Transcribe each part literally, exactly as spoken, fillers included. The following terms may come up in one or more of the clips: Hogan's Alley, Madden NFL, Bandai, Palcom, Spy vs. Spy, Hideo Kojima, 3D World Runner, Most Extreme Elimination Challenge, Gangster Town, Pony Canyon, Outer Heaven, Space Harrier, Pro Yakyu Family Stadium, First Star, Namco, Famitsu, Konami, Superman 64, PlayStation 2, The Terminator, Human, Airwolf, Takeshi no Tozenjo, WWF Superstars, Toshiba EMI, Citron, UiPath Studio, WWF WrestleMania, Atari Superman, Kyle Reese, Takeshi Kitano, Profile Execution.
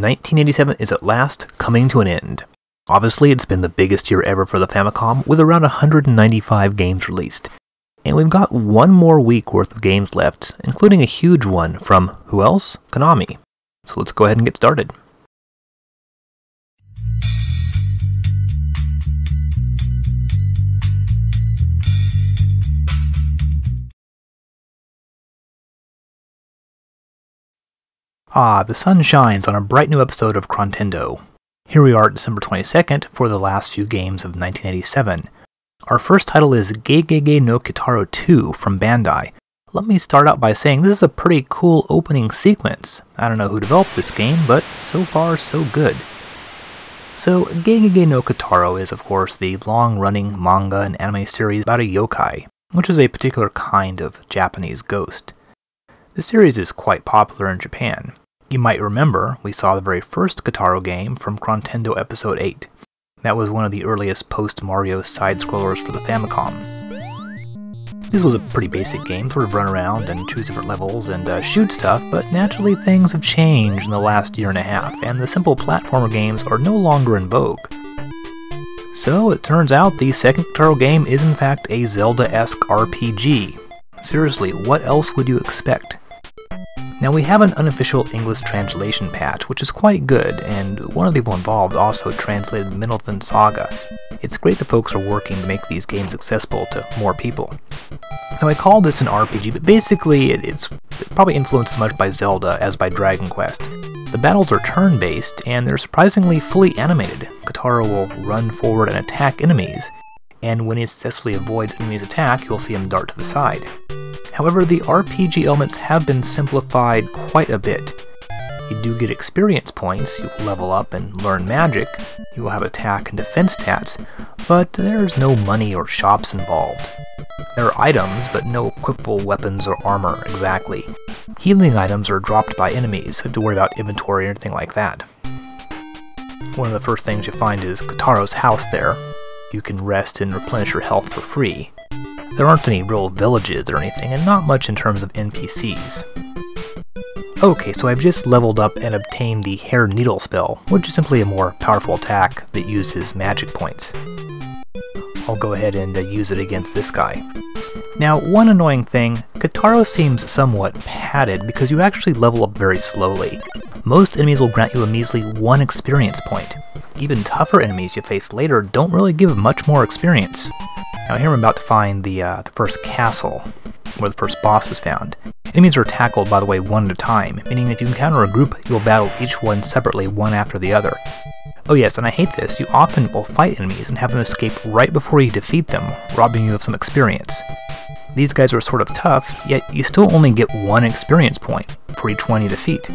nineteen eighty-seven is at last coming to an end. Obviously, it's been the biggest year ever for the Famicom, with around one hundred ninety-five games released. And we've got one more week worth of games left, including a huge one from, who else? Konami. So let's go ahead and get started. Ah, the sun shines on a bright new episode of Chrontendo. Here we are at December twenty-second for the last few games of nineteen eighty-seven. Our first title is Gegege no Kitaro two from Bandai. Let me start out by saying this is a pretty cool opening sequence. I don't know who developed this game, but so far so good. So, Gegege no Kitaro is of course the long-running manga and anime series about a yokai, which is a particular kind of Japanese ghost. The series is quite popular in Japan. You might remember we saw the very first Kitaro game from Chrontendo Episode eight. That was one of the earliest post-Mario side-scrollers for the Famicom. This was a pretty basic game, sort of run around and choose different levels and uh, shoot stuff, but naturally things have changed in the last year and a half, and the simple platformer games are no longer in vogue. So it turns out the second Kitaro game is in fact a Zelda-esque R P G. Seriously, what else would you expect? Now we have an unofficial English translation patch, which is quite good, and one of the people involved also translated Middleton Saga. It's great that folks are working to make these games accessible to more people. Now I call this an R P G, but basically it's probably influenced as much by Zelda as by Dragon Quest. The battles are turn-based, and they're surprisingly fully animated. Kitaro will run forward and attack enemies, and when he successfully avoids enemies' attack, you'll see him dart to the side. However, the R P G elements have been simplified quite a bit. You do get experience points, you level up and learn magic, you will have attack and defense stats, but there's no money or shops involved. There are items, but no equipable weapons or armor exactly. Healing items are dropped by enemies, so you don't have to worry about inventory or anything like that. One of the first things you find is Kitaro's house there. You can rest and replenish your health for free. There aren't any real villages or anything, and not much in terms of N P Cs. Okay, so I've just leveled up and obtained the Hair Needle spell, which is simply a more powerful attack that uses magic points. I'll go ahead and uh, use it against this guy. Now, one annoying thing, Kitaro seems somewhat padded because you actually level up very slowly. Most enemies will grant you a measly one experience point. Even tougher enemies you face later don't really give much more experience. Now here I'm about to find the, uh, the first castle, where the first boss is found. Enemies are tackled, by the way, one at a time, meaning if you encounter a group, you'll battle each one separately, one after the other. Oh yes, and I hate this, you often will fight enemies and have them escape right before you defeat them, robbing you of some experience. These guys are sort of tough, yet you still only get one experience point for each one you defeat.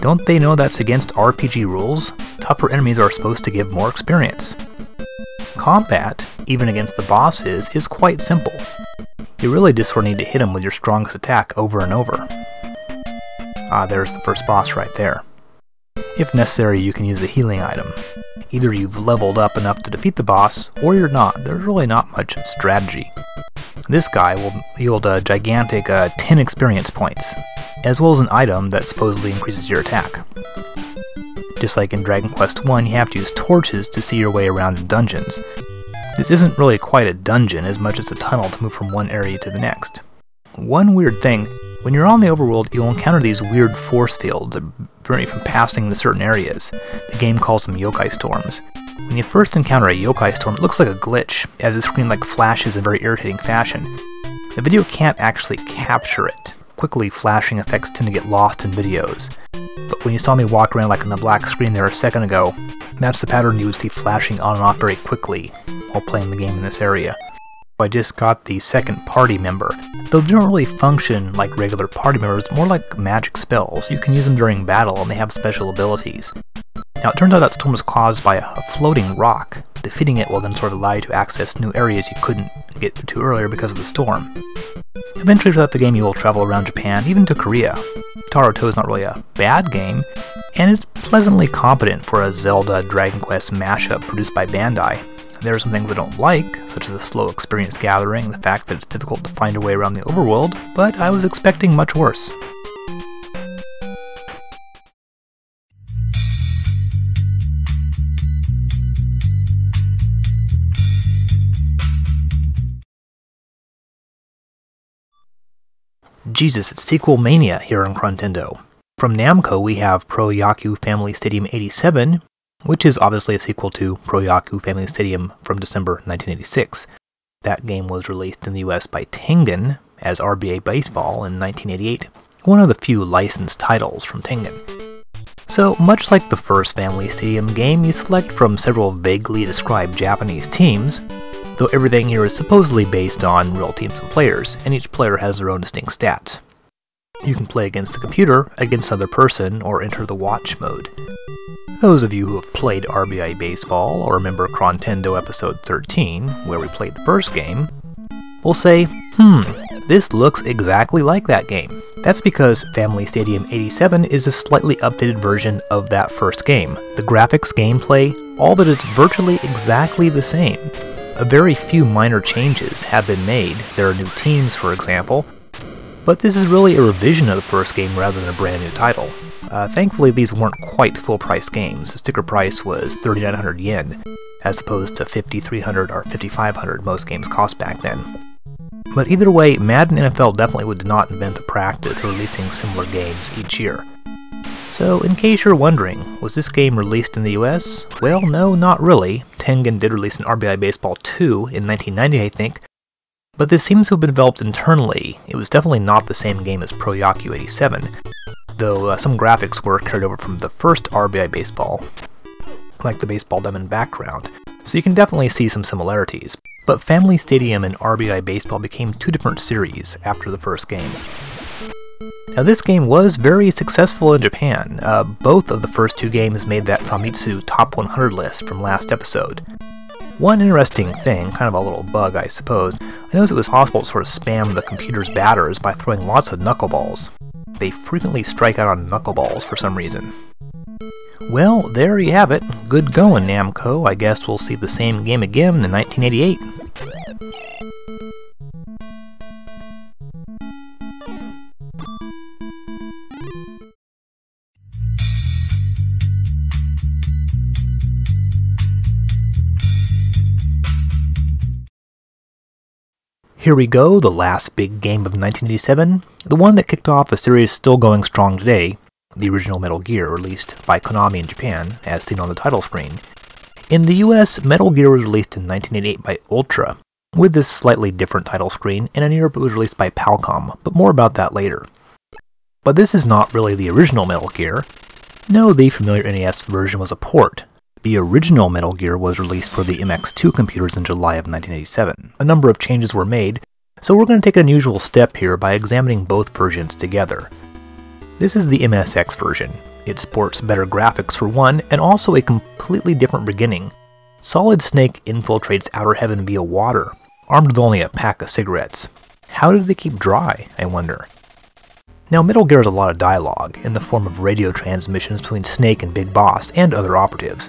Don't they know that's against R P G rules? Tougher enemies are supposed to give more experience. Combat, even against the bosses, is quite simple. You really just sort of need to hit them with your strongest attack over and over. Ah, there's the first boss right there. If necessary, you can use a healing item. Either you've leveled up enough to defeat the boss, or you're not. There's really not much strategy. This guy will yield a gigantic uh, ten experience points, as well as an item that supposedly increases your attack. Just like in Dragon Quest one, you have to use torches to see your way around in dungeons. This isn't really quite a dungeon as much as a tunnel to move from one area to the next. One weird thing, when you're on the overworld, you'll encounter these weird force fields that prevent you from passing into certain areas. The game calls them yokai storms. When you first encounter a yokai storm, it looks like a glitch, as the screen like flashes in a very irritating fashion. The video can't actually capture it. Quickly flashing effects tend to get lost in videos. But when you saw me walk around like on the black screen there a second ago, that's the pattern you would see flashing on and off very quickly while playing the game in this area. I just got the second party member. Though they don't really function like regular party members, more like magic spells. You can use them during battle and they have special abilities. Now it turns out that storm was caused by a floating rock. Defeating it will then sort of allow you to access new areas you couldn't get to earlier because of the storm. Eventually throughout the game you will travel around Japan, even to Korea. Kitaro two is not really a bad game, and it's pleasantly competent for a Zelda Dragon Quest mashup produced by Bandai. There are some things I don't like, such as the slow experience gathering and the fact that it's difficult to find a way around the overworld, but I was expecting much worse. Jesus, it's sequel mania here on Chrontendo. From Namco, we have Pro Yakyu Family Stadium eighty-seven, which is obviously a sequel to Pro Yakyu Family Stadium from December nineteen eighty-six. That game was released in the U S by Tengen as R B A Baseball in nineteen eighty-eight, one of the few licensed titles from Tengen. So, much like the first Family Stadium game, you select from several vaguely described Japanese teams, though everything here is supposedly based on real teams and players, and each player has their own distinct stats. You can play against the computer, against another person, or enter the watch mode. Those of you who have played R B I Baseball, or remember Chrontendo episode thirteen, where we played the first game, will say, hmm, this looks exactly like that game. That's because Family Stadium eighty-seven is a slightly updated version of that first game. The graphics, gameplay, all that is virtually exactly the same. A very few minor changes have been made. There are new teams, for example, but this is really a revision of the first game rather than a brand new title. Uh, thankfully, these weren't quite full-price games. The sticker price was thirty-nine hundred yen, as opposed to fifty-three hundred or fifty-five hundred most games cost back then. But either way, Madden N F L definitely would not invent the practice of releasing similar games each year. So, in case you're wondering, was this game released in the U S? Well, no, not really. Tengen did release an R B I Baseball two in nineteen ninety, I think, but this seems to have been developed internally. It was definitely not the same game as Pro Yakyu eighty-seven, though uh, some graphics were carried over from the first R B I Baseball, like the baseball diamond background, so you can definitely see some similarities. But Family Stadium and R B I Baseball became two different series after the first game. Now, this game was very successful in Japan. Uh, both of the first two games made that Famitsu Top one hundred list from last episode. One interesting thing, kind of a little bug I suppose, I noticed it was possible to sort of spam the computer's batters by throwing lots of knuckleballs. They frequently strike out on knuckleballs for some reason. Well, there you have it. Good going, Namco. I guess we'll see the same game again in nineteen eighty-eight. Here we go, the last big game of nineteen eighty-seven, the one that kicked off a series still going strong today, the original Metal Gear, released by Konami in Japan, as seen on the title screen. In the U S, Metal Gear was released in nineteen eighty-eight by Ultra, with this slightly different title screen, and in Europe it was released by Palcom, but more about that later. But this is not really the original Metal Gear. No, the familiar N E S version was a port. The original Metal Gear was released for the M S X two computers in July of nineteen eighty-seven. A number of changes were made, so we're going to take an unusual step here by examining both versions together. This is the M S X version. It sports better graphics for one, and also a completely different beginning. Solid Snake infiltrates Outer Heaven via water, armed with only a pack of cigarettes. How did they keep dry, I wonder? Now, Metal Gear has a lot of dialogue, in the form of radio transmissions between Snake and Big Boss and other operatives.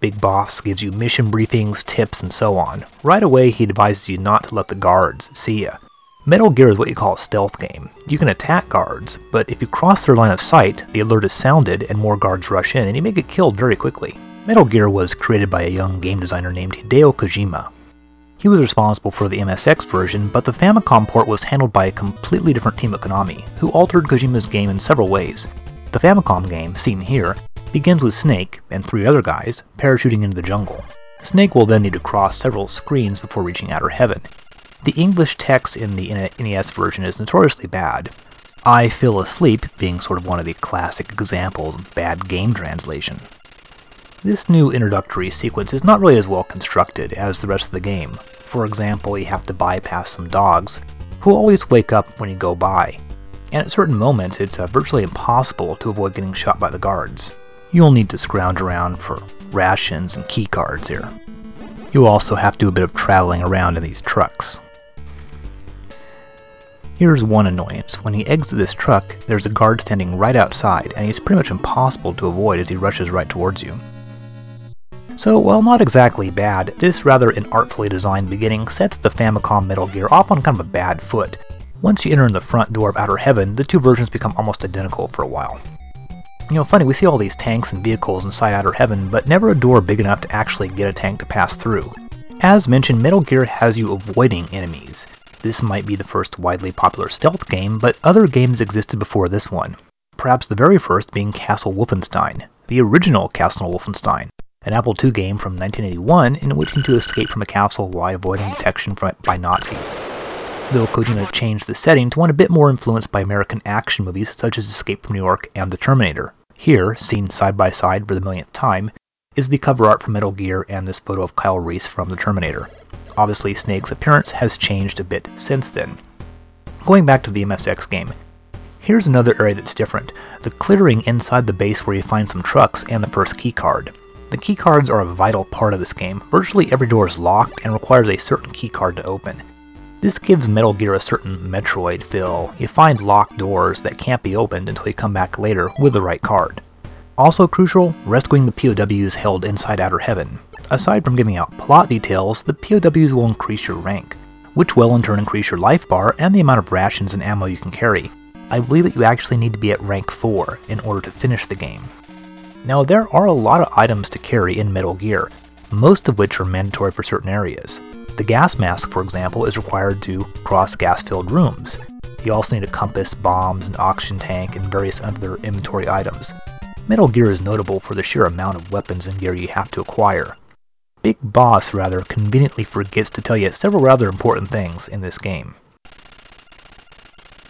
Big Boss gives you mission briefings, tips, and so on. Right away, he advises you not to let the guards see you. Metal Gear is what you call a stealth game. You can attack guards, but if you cross their line of sight, the alert is sounded and more guards rush in, and you may get killed very quickly. Metal Gear was created by a young game designer named Hideo Kojima. He was responsible for the M S X version, but the Famicom port was handled by a completely different team at Konami, who altered Kojima's game in several ways. The Famicom game, seen here, begins with Snake and three other guys parachuting into the jungle. Snake will then need to cross several screens before reaching Outer Heaven. The English text in the N E S version is notoriously bad. I fell asleep being sort of one of the classic examples of bad game translation. This new introductory sequence is not really as well constructed as the rest of the game. For example, you have to bypass some dogs, who always wake up when you go by, and at certain moments it's uh, virtually impossible to avoid getting shot by the guards. You'll need to scrounge around for rations and key cards here. You'll also have to do a bit of traveling around in these trucks. Here's one annoyance. When he exits this truck, there's a guard standing right outside, and he's pretty much impossible to avoid as he rushes right towards you. So, while not exactly bad, this rather inartfully designed beginning sets the Famicom Metal Gear off on kind of a bad foot. Once you enter in the front door of Outer Heaven, the two versions become almost identical for a while. You know, funny, we see all these tanks and vehicles inside Outer Heaven, but never a door big enough to actually get a tank to pass through. As mentioned, Metal Gear has you avoiding enemies. This might be the first widely popular stealth game, but other games existed before this one. Perhaps the very first being Castle Wolfenstein, the original Castle Wolfenstein, an Apple two game from nineteen eighty-one in which you need to escape from a castle while avoiding detection from, by Nazis. Though Kojima changed the setting to one a bit more influenced by American action movies such as Escape from New York and The Terminator. Here, seen side by side for the millionth time, is the cover art for Metal Gear and this photo of Kyle Reese from The Terminator. Obviously, Snake's appearance has changed a bit since then. Going back to the M S X game, here's another area that's different, the clearing inside the base where you find some trucks and the first keycard. The keycards are a vital part of this game. Virtually every door is locked and requires a certain keycard to open. This gives Metal Gear a certain Metroid feel. You find locked doors that can't be opened until you come back later with the right card. Also crucial, rescuing the P O Ws held inside Outer Heaven. Aside from giving out plot details, the P O Ws will increase your rank, which will in turn increase your life bar and the amount of rations and ammo you can carry. I believe that you actually need to be at rank four in order to finish the game. Now there are a lot of items to carry in Metal Gear, most of which are mandatory for certain areas. The gas mask, for example, is required to cross gas-filled rooms. You also need a compass, bombs, an oxygen tank, and various other inventory items. Metal Gear is notable for the sheer amount of weapons and gear you have to acquire. Big Boss, rather, conveniently forgets to tell you several rather important things in this game.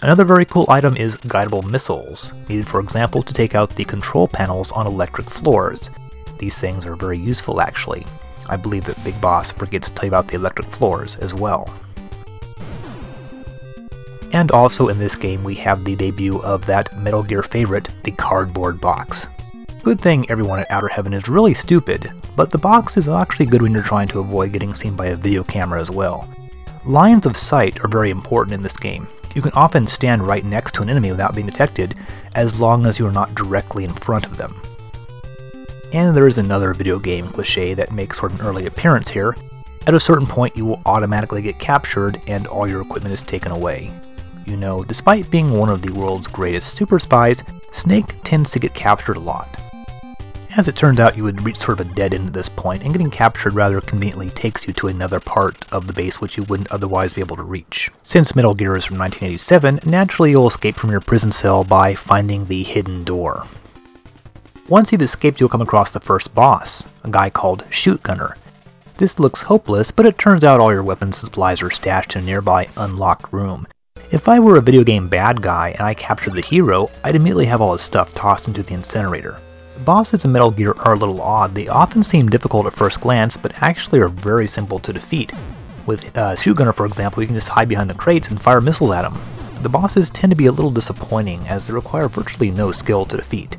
Another very cool item is guidable missiles, needed, for example, to take out the control panels on electric floors. These things are very useful, actually. I believe that Big Boss forgets to tell you about the electric floors as well. And also in this game we have the debut of that Metal Gear favorite, the cardboard box. Good thing everyone at Outer Heaven is really stupid, but the box is actually good when you're trying to avoid getting seen by a video camera as well. Lines of sight are very important in this game. You can often stand right next to an enemy without being detected, as long as you are not directly in front of them. And there is another video game cliche that makes sort of an early appearance here. At a certain point you will automatically get captured and all your equipment is taken away. You know, despite being one of the world's greatest super spies, Snake tends to get captured a lot. As it turns out you would reach sort of a dead end at this point, and getting captured rather conveniently takes you to another part of the base which you wouldn't otherwise be able to reach. Since Metal Gear is from nineteen eighty-seven, naturally you'll escape from your prison cell by finding the hidden door. Once you've escaped, you'll come across the first boss, a guy called Shootgunner. This looks hopeless, but it turns out all your weapons and supplies are stashed in a nearby unlocked room. If I were a video game bad guy and I captured the hero, I'd immediately have all his stuff tossed into the incinerator. Bosses in Metal Gear are a little odd. They often seem difficult at first glance, but actually are very simple to defeat. With uh, Shootgunner, for example, you can just hide behind the crates and fire missiles at him. The bosses tend to be a little disappointing, as they require virtually no skill to defeat.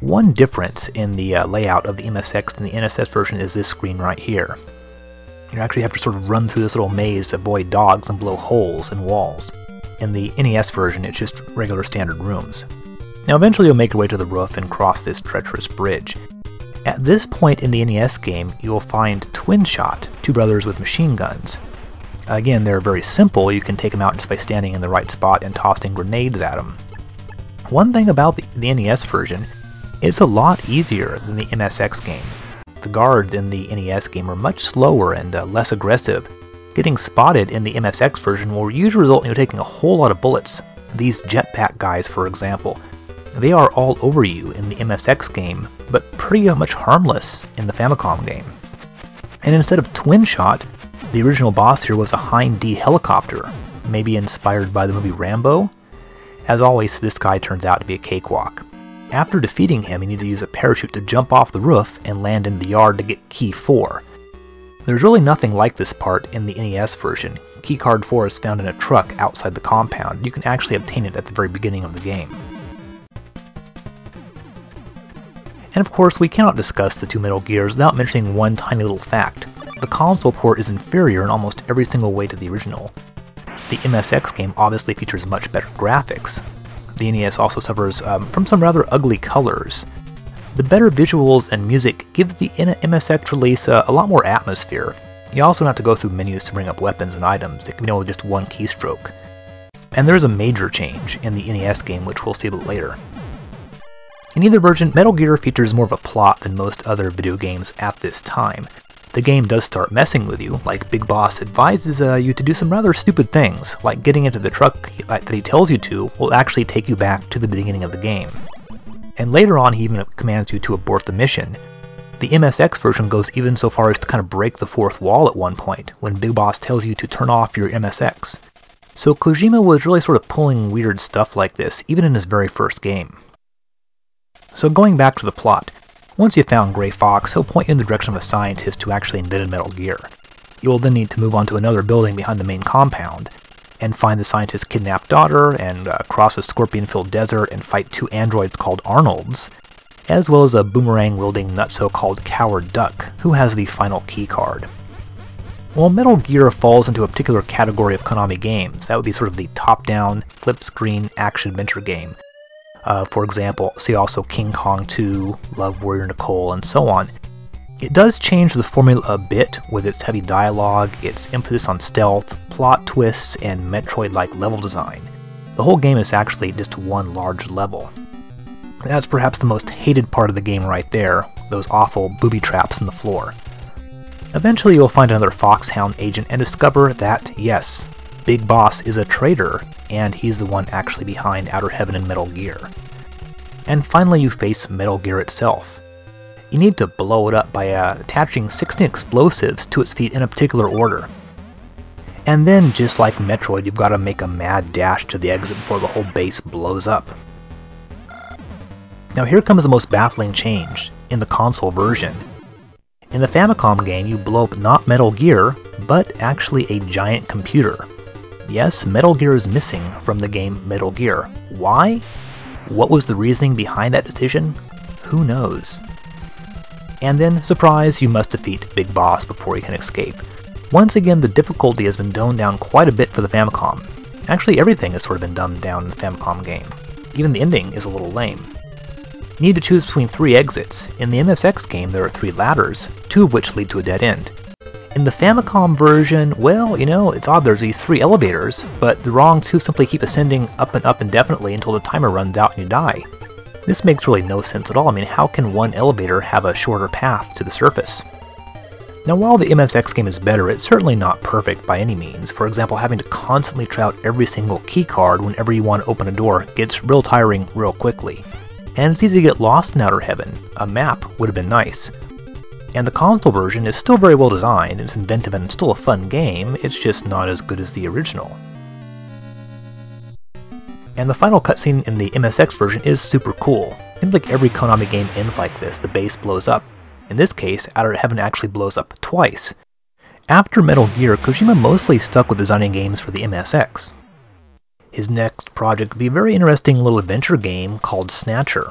One difference in the uh, layout of the M S X and the N S S version is this screen right here. You actually have to sort of run through this little maze, avoid dogs, and blow holes in walls. In the N E S version, it's just regular standard rooms. Now eventually you'll make your way to the roof and cross this treacherous bridge. At this point in the N E S game, you'll find Twinshot, two brothers with machine guns. Again, they're very simple. You can take them out just by standing in the right spot and tossing grenades at them. One thing about the, the N E S version, it's a lot easier than the M S X game. The guards in the N E S game are much slower and uh, less aggressive. Getting spotted in the M S X version will usually result in you taking a whole lot of bullets. These jetpack guys, for example, they are all over you in the M S X game, but pretty much harmless in the Famicom game. And instead of Twin Shot, the original boss here was a Hind D helicopter, maybe inspired by the movie Rambo. As always, this guy turns out to be a cakewalk. After defeating him, you need to use a parachute to jump off the roof and land in the yard to get Key four. There's really nothing like this part in the N E S version. Key card four is found in a truck outside the compound. You can actually obtain it at the very beginning of the game. And of course, we cannot discuss the two Metal Gears without mentioning one tiny little fact. The console port is inferior in almost every single way to the original. The M S X game obviously features much better graphics. The N E S also suffers um, from some rather ugly colors. The better visuals and music gives the M S X release uh, a lot more atmosphere. You also don't have to go through menus to bring up weapons and items. It can be done with just one keystroke. And there is a major change in the N E S game, which we'll see a bit later. In either version, Metal Gear features more of a plot than most other video games at this time. the game does start messing with you, like Big Boss advises uh, you to do some rather stupid things, like getting into the truck that he tells you to will actually take you back to the beginning of the game. And later on he even commands you to abort the mission. The M S X version goes even so far as to kind of break the fourth wall at one point, when Big Boss tells you to turn off your M S X. So Kojima was really sort of pulling weird stuff like this, even in his very first game. So going back to the plot, once you've found Grey Fox, he'll point you in the direction of a scientist who actually invented Metal Gear. You will then need to move on to another building behind the main compound, and find the scientist's kidnapped daughter, and uh, cross a scorpion-filled desert and fight two androids called Arnolds, as well as a boomerang-wielding nutso called Coward Duck, who has the final key card. While Metal Gear falls into a particular category of Konami games, that would be sort of the top-down, flip-screen, action-adventure game. Uh, for example, see also King Kong two, Love Warrior Nicole, and so on. It does change the formula a bit, with its heavy dialogue, its emphasis on stealth, plot twists, and Metroid-like level design. The whole game is actually just one large level. That's perhaps the most hated part of the game right there, those awful booby traps in the floor. Eventually you'll find another Foxhound agent and discover that, yes, Big Boss is a traitor, and he's the one actually behind Outer Heaven and Metal Gear. And finally you face Metal Gear itself. You need to blow it up by uh, attaching sixteen explosives to its feet in a particular order. And then, just like Metroid, you've got to make a mad dash to the exit before the whole base blows up. Now here comes the most baffling change, in the console version. In the Famicom game, you blow up not Metal Gear, but actually a giant computer. Yes, Metal Gear is missing from the game Metal Gear. Why? What was the reasoning behind that decision? Who knows? And then, surprise, you must defeat Big Boss before he can escape. Once again, the difficulty has been toned down quite a bit for the Famicom. Actually, everything has sort of been dumbed down in the Famicom game. Even the ending is a little lame. You need to choose between three exits. In the M S X game, there are three ladders, two of which lead to a dead end. In the Famicom version, well, you know, it's odd there's these three elevators, but the wrong two simply keep ascending up and up indefinitely until the timer runs out and you die. This makes really no sense at all. I mean, how can one elevator have a shorter path to the surface? Now, while the M S X game is better, it's certainly not perfect by any means. For example, having to constantly try out every single key card whenever you want to open a door gets real tiring real quickly. And it's easy to get lost in Outer Heaven. A map would have been nice. And the console version is still very well designed, it's inventive and still a fun game, it's just not as good as the original. And the final cutscene in the M S X version is super cool. It seems like every Konami game ends like this, the base blows up. In this case, Outer Heaven actually blows up twice. After Metal Gear, Kojima mostly stuck with designing games for the M S X. His next project would be a very interesting little adventure game called Snatcher.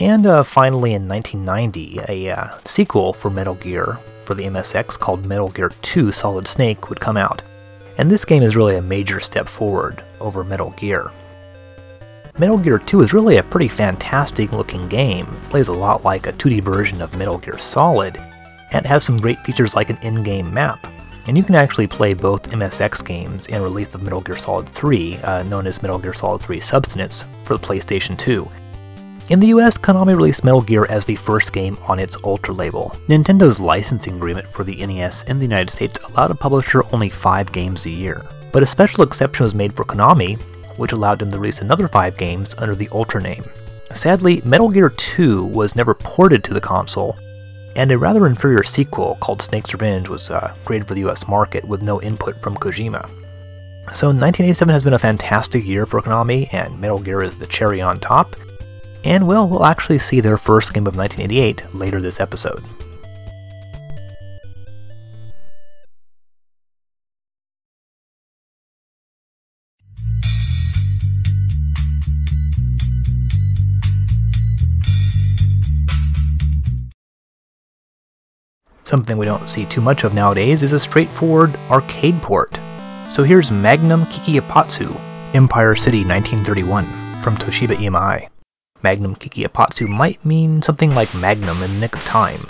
And uh, finally in nineteen ninety, a uh, sequel for Metal Gear for the M S X called Metal Gear two Solid Snake would come out. And this game is really a major step forward over Metal Gear. Metal Gear two is really a pretty fantastic looking game. It plays a lot like a two D version of Metal Gear Solid, and it has some great features like an in-game map. And you can actually play both M S X games and release of Metal Gear Solid three, uh, known as Metal Gear Solid three Substance, for the PlayStation two. In the U S, Konami released Metal Gear as the first game on its Ultra label. Nintendo's licensing agreement for the N E S in the United States allowed a publisher only five games a year. But a special exception was made for Konami, which allowed them to release another five games under the Ultra name. Sadly, Metal Gear two was never ported to the console, and a rather inferior sequel called Snake's Revenge was uh, created for the U S market with no input from Kojima. So nineteen eighty-seven has been a fantastic year for Konami, and Metal Gear is the cherry on top. And well, we'll actually see their first game of nineteen eighty-eight later this episode. Something we don't see too much of nowadays is a straightforward arcade port. So here's Magnum Kiki Ippatsu, Empire City nineteen thirty-one, from Toshiba E M I. Magnum Kiki Ippatsu might mean something like Magnum in the nick of time.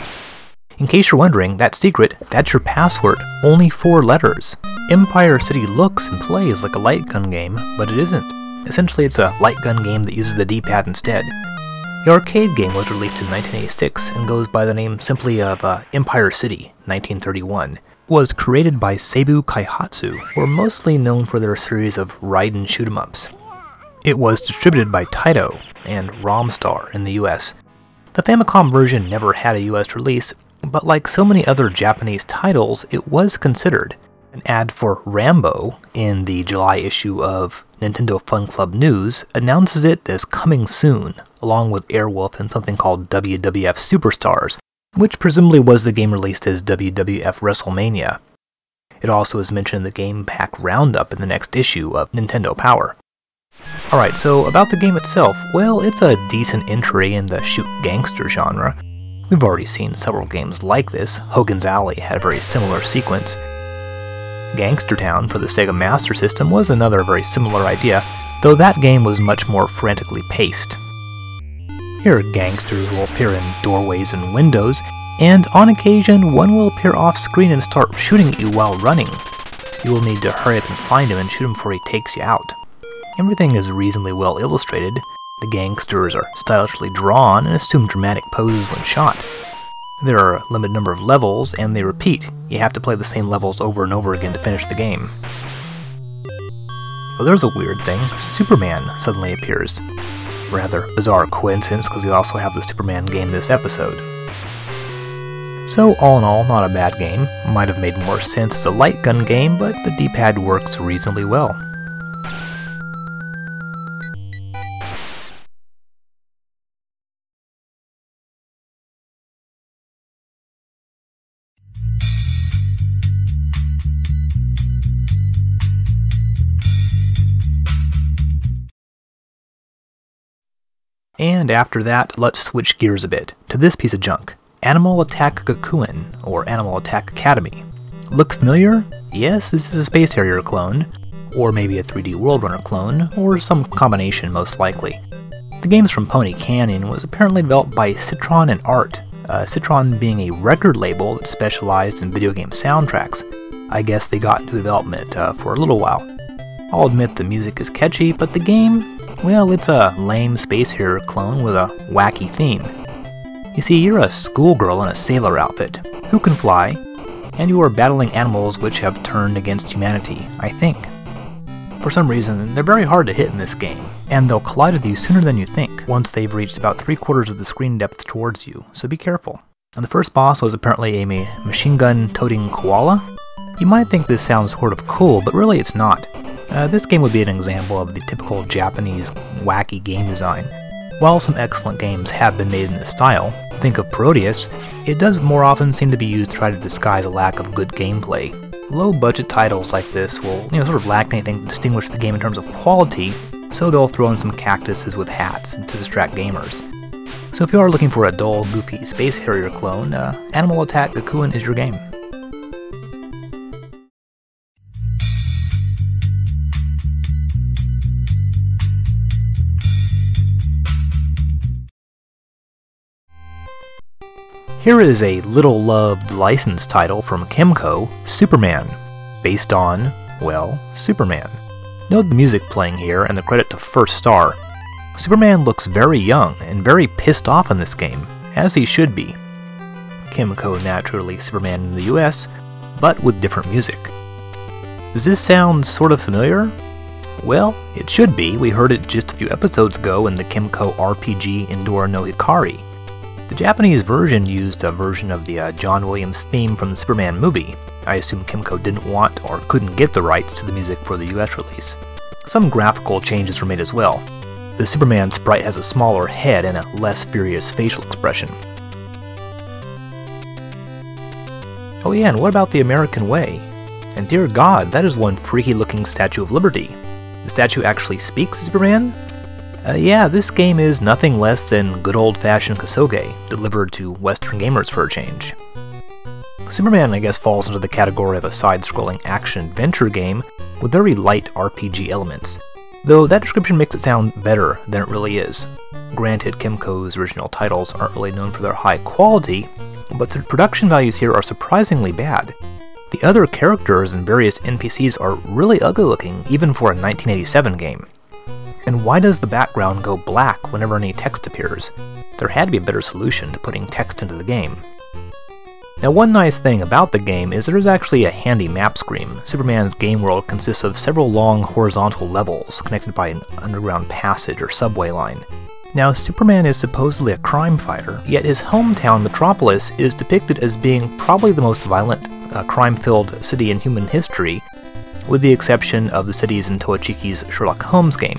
In case you're wondering, that secret, that's your password, only four letters. Empire City looks and plays like a light gun game, but it isn't. Essentially it's a light gun game that uses the D-pad instead. The arcade game was released in nineteen eighty-six and goes by the name simply of uh, Empire City nineteen thirty-one. It was created by Seibu Kaihatsu, who are mostly known for their series of Raiden shoot-em-ups. It was distributed by Taito and Romstar in the U S. The Famicom version never had a U S release, but like so many other Japanese titles, it was considered. An ad for Rambo in the July issue of Nintendo Fun Club News announces it as coming soon, along with Airwolf and something called W W F Superstars, which presumably was the game released as W W F WrestleMania. It also is mentioned in the Game Pack Roundup in the next issue of Nintendo Power. Alright, so about the game itself, well, it's a decent entry in the shoot gangster genre. We've already seen several games like this. Hogan's Alley had a very similar sequence. Gangster Town for the Sega Master System was another very similar idea, though that game was much more frantically paced. Here, gangsters will appear in doorways and windows, and on occasion, one will appear off-screen and start shooting at you while running. You will need to hurry up and find him and shoot him before he takes you out. Everything is reasonably well illustrated. The gangsters are stylishly drawn and assume dramatic poses when shot. There are a limited number of levels, and they repeat. You have to play the same levels over and over again to finish the game. Well, there's a weird thing. Superman suddenly appears. Rather bizarre coincidence, because we also have the Superman game this episode. So, all in all, not a bad game. Might have made more sense as a light gun game, but the D-pad works reasonably well. And after that, let's switch gears a bit, to this piece of junk, Animal Attack Gakuen, or Animal Attack Academy. Look familiar? Yes, this is a Space Harrier clone, or maybe a three D World Runner clone, or some combination most likely. The game's from Pony Canyon was apparently developed by Citron and Art, uh, Citron being a record label that specialized in video game soundtracks. I guess they got into development uh, for a little while. I'll admit the music is catchy, but the game... well, it's a lame Space Harrier clone with a wacky theme. You see, you're a schoolgirl in a sailor outfit, who can fly, and you are battling animals which have turned against humanity, I think. For some reason, they're very hard to hit in this game, and they'll collide with you sooner than you think once they've reached about three quarters of the screen depth towards you, so be careful. And the first boss was apparently a machine gun toting koala. You might think this sounds sort of cool, but really it's not. Uh, this game would be an example of the typical Japanese wacky game design. While some excellent games have been made in this style, think of Parodius, it does more often seem to be used to try to disguise a lack of good gameplay. Low-budget titles like this will, you know, sort of lack anything to distinguish the game in terms of quality, so they'll throw in some cactuses with hats to distract gamers. So if you are looking for a dull, goofy Space Harrier clone, uh, Animal Attack Gakuen is your game. Here is a little-loved licensed title from Kemco, Superman, based on, well, Superman. Note the music playing here and the credit to First Star. Superman looks very young and very pissed off in this game, as he should be. Kemco naturally Superman in the U S, but with different music. Does this sound sort of familiar? Well, it should be. We heard it just a few episodes ago in the Kemco R P G Endora no Hikari. The Japanese version used a version of the uh, John Williams theme from the Superman movie. I assume Kemco didn't want or couldn't get the rights to the music for the U S release. Some graphical changes were made as well. The Superman sprite has a smaller head and a less furious facial expression. Oh yeah, and what about the American Way? And dear God, that is one freaky-looking Statue of Liberty. The statue actually speaks to Superman? Uh, yeah, this game is nothing less than good old-fashioned Kosouge, delivered to Western gamers for a change. Superman, I guess, falls into the category of a side-scrolling action-adventure game with very light R P G elements, though that description makes it sound better than it really is. Granted, Kemco's original titles aren't really known for their high quality, but their production values here are surprisingly bad. The other characters and various N P Cs are really ugly-looking, even for a nineteen eighty-seven game. And why does the background go black whenever any text appears? there had to be a better solution to putting text into the game. Now, one nice thing about the game is there is actually a handy map screen. Superman's game world consists of several long horizontal levels connected by an underground passage or subway line. Now, Superman is supposedly a crime fighter, yet his hometown Metropolis is depicted as being probably the most violent, uh, crime-filled city in human history, with the exception of the cities in Tohachiki's Sherlock Holmes game.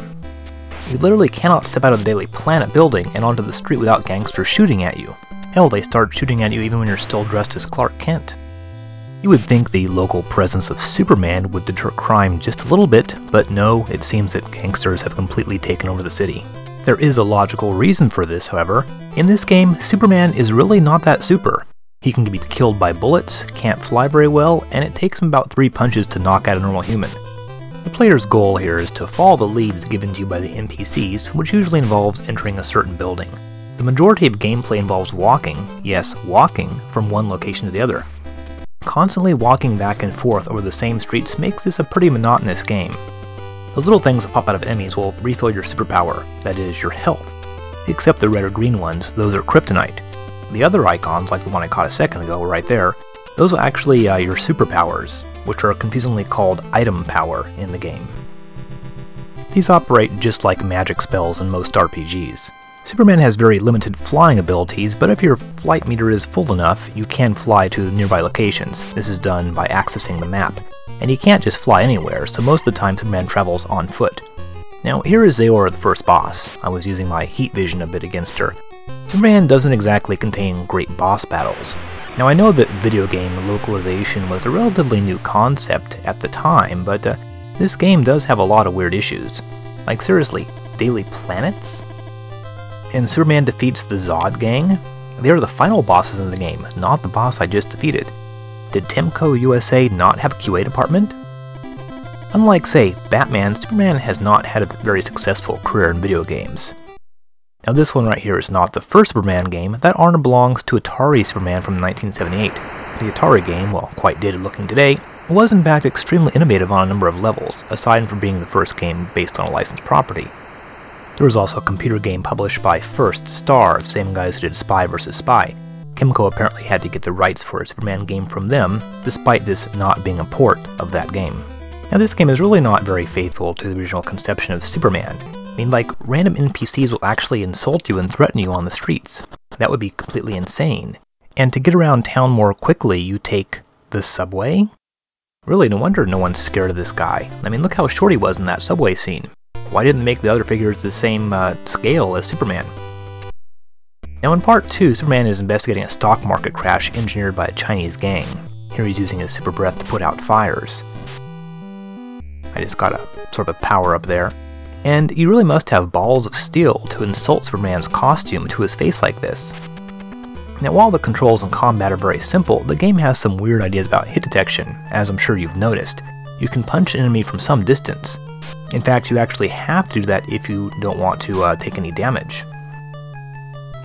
You literally cannot step out of the Daily Planet building and onto the street without gangsters shooting at you. Hell, they start shooting at you even when you're still dressed as Clark Kent. You would think the local presence of Superman would deter crime just a little bit, but no, it seems that gangsters have completely taken over the city. There is a logical reason for this, however. In this game, Superman is really not that super. He can be killed by bullets, can't fly very well, and it takes him about three punches to knock out a normal human. The player's goal here is to follow the leads given to you by the N P Cs, which usually involves entering a certain building. The majority of gameplay involves walking, yes, walking, from one location to the other. Constantly walking back and forth over the same streets makes this a pretty monotonous game. Those little things that pop out of enemies will refill your superpower, that is, your health. Except the red or green ones, those are kryptonite. The other icons, like the one I caught a second ago right there, those are actually uh, your superpowers, which are confusingly called item power in the game. These operate just like magic spells in most R P Gs. Superman has very limited flying abilities, but if your flight meter is full enough, you can fly to nearby locations. This is done by accessing the map. And he can't just fly anywhere, so most of the time Superman travels on foot. Now, here is Zeora, the first boss. I was using my heat vision a bit against her. Superman doesn't exactly contain great boss battles. Now, I know that video game localization was a relatively new concept at the time, but uh, this game does have a lot of weird issues. Like, seriously, Daily Planets? And Superman defeats the Zod gang? They are the final bosses in the game, not the boss I just defeated. Did Temco U S A not have a Q A department? Unlike, say, Batman, Superman has not had a very successful career in video games. Now, this one right here is not the first Superman game. That honor belongs to Atari Superman from nineteen seventy-eight. The Atari game, while quite dated looking today, was in fact extremely innovative on a number of levels, aside from being the first game based on a licensed property. There was also a computer game published by First Star, the same guys who did Spy versus. Spy. Kemco apparently had to get the rights for a Superman game from them, despite this not being a port of that game. Now, this game is really not very faithful to the original conception of Superman. I mean, like, random N P Cs will actually insult you and threaten you on the streets. That would be completely insane. And to get around town more quickly, you take the subway? Really, no wonder no one's scared of this guy. I mean, look how short he was in that subway scene. Why didn't they make the other figures the same uh, scale as Superman? Now, in part two, Superman is investigating a stock market crash engineered by a Chinese gang. Here he's using his super breath to put out fires. I just got a sort of a power up there. And you really must have balls of steel to insult Superman's costume to his face like this. Now, while the controls and combat are very simple, the game has some weird ideas about hit detection, as I'm sure you've noticed. You can punch an enemy from some distance. In fact, you actually have to do that if you don't want to uh, take any damage.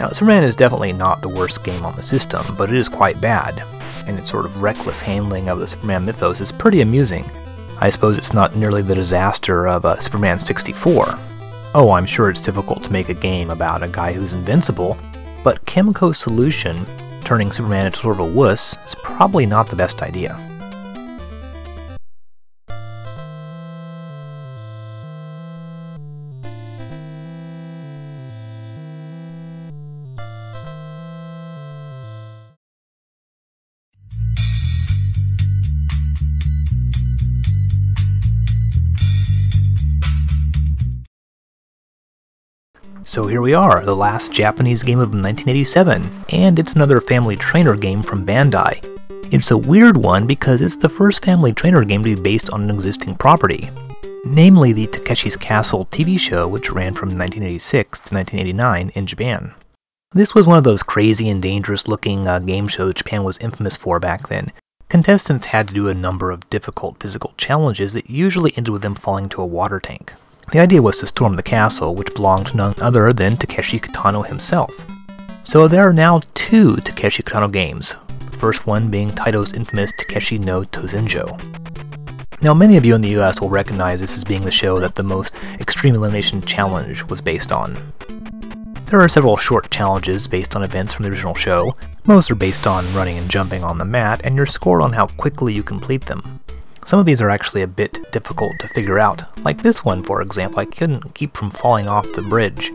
Now, Superman is definitely not the worst game on the system, but it is quite bad, and its sort of reckless handling of the Superman mythos is pretty amusing. I suppose it's not nearly the disaster of uh, Superman sixty-four. Oh, I'm sure it's difficult to make a game about a guy who's invincible, but Kemco's solution, turning Superman into sort of a wuss, is probably not the best idea. So here we are, the last Japanese game of nineteen eighty-seven, and it's another family trainer game from Bandai. It's a weird one because it's the first family trainer game to be based on an existing property, namely the Takeshi's Castle T V show, which ran from nineteen eighty-six to nineteen eighty-nine in Japan. This was one of those crazy and dangerous looking uh, game shows Japan was infamous for back then. Contestants had to do a number of difficult physical challenges that usually ended with them falling into a water tank. The idea was to storm the castle, which belonged to none other than Takeshi Kitano himself. So there are now two Takeshi Kitano games, the first one being Taito's infamous Takeshi no Tozenjo. Now, many of you in the U S will recognize this as being the show that the most Extreme Elimination Challenge was based on. There are several short challenges based on events from the original show. Most are based on running and jumping on the mat, and you're scored on how quickly you complete them. Some of these are actually a bit difficult to figure out, like this one for example. I couldn't keep from falling off the bridge.